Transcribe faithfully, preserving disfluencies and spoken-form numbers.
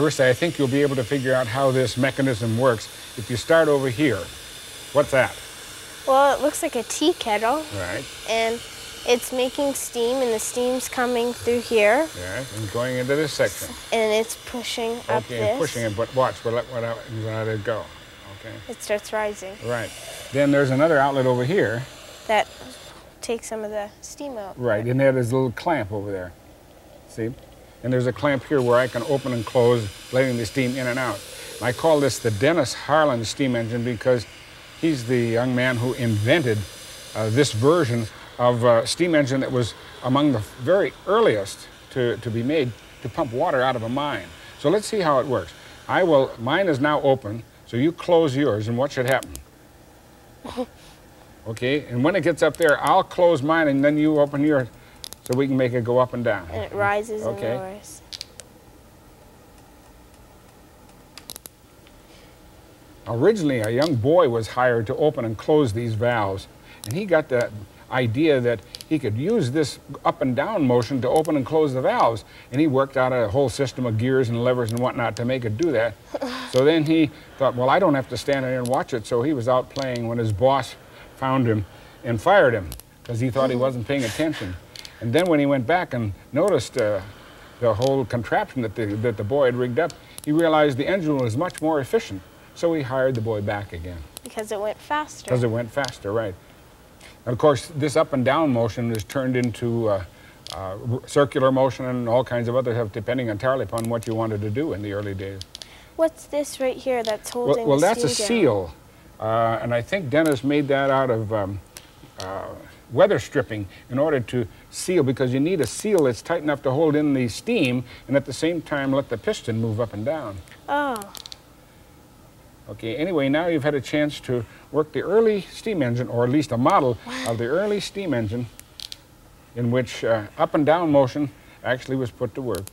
Larissa, I think you'll be able to figure out how this mechanism works if you start over here. What's that? Well, it looks like a tea kettle. Right. And it's making steam, and the steam's coming through here. Yeah, and going into this section. And it's pushing okay, up this. Okay, pushing it, but watch, we'll let, we'll let it go. Okay. It starts rising. Right. Then there's another outlet over here. That takes some of the steam out. Right, and there, there's a little clamp over there. See? And there's a clamp here where I can open and close, letting the steam in and out. And I call this the Dennis Harlan steam engine because he's the young man who invented uh, this version of a steam engine that was among the very earliest to, to be made to pump water out of a mine. So let's see how it works. I will, mine is now open, so you close yours, and what should happen? Okay, and when it gets up there, I'll close mine, and then you open yours, so we can make it go up and down. And it rises okay. and lowers. Originally, a young boy was hired to open and close these valves, and he got the idea that he could use this up and down motion to open and close the valves. And he worked out a whole system of gears and levers and whatnot to make it do that. So then he thought, well, I don't have to stand there and watch it. So he was out playing when his boss found him and fired him because he thought he wasn't paying attention. And then when he went back and noticed uh, the whole contraption that the, that the boy had rigged up, he realized the engine was much more efficient. So he hired the boy back again. Because it went faster. Because it went faster, right. Of course, this up and down motion is turned into uh, uh, circular motion and all kinds of other stuff, depending entirely upon what you wanted to do in the early days. What's this right here that's holding well, well, the seal? Well, that's a down? seal, uh, and I think Dennis made that out of um, uh, weather stripping in order to seal, because you need a seal that's tight enough to hold in the steam and at the same time let the piston move up and down. Oh. Okay, anyway, now you've had a chance to work the early steam engine, or at least a model of the early steam engine in which uh, up and down motion actually was put to work.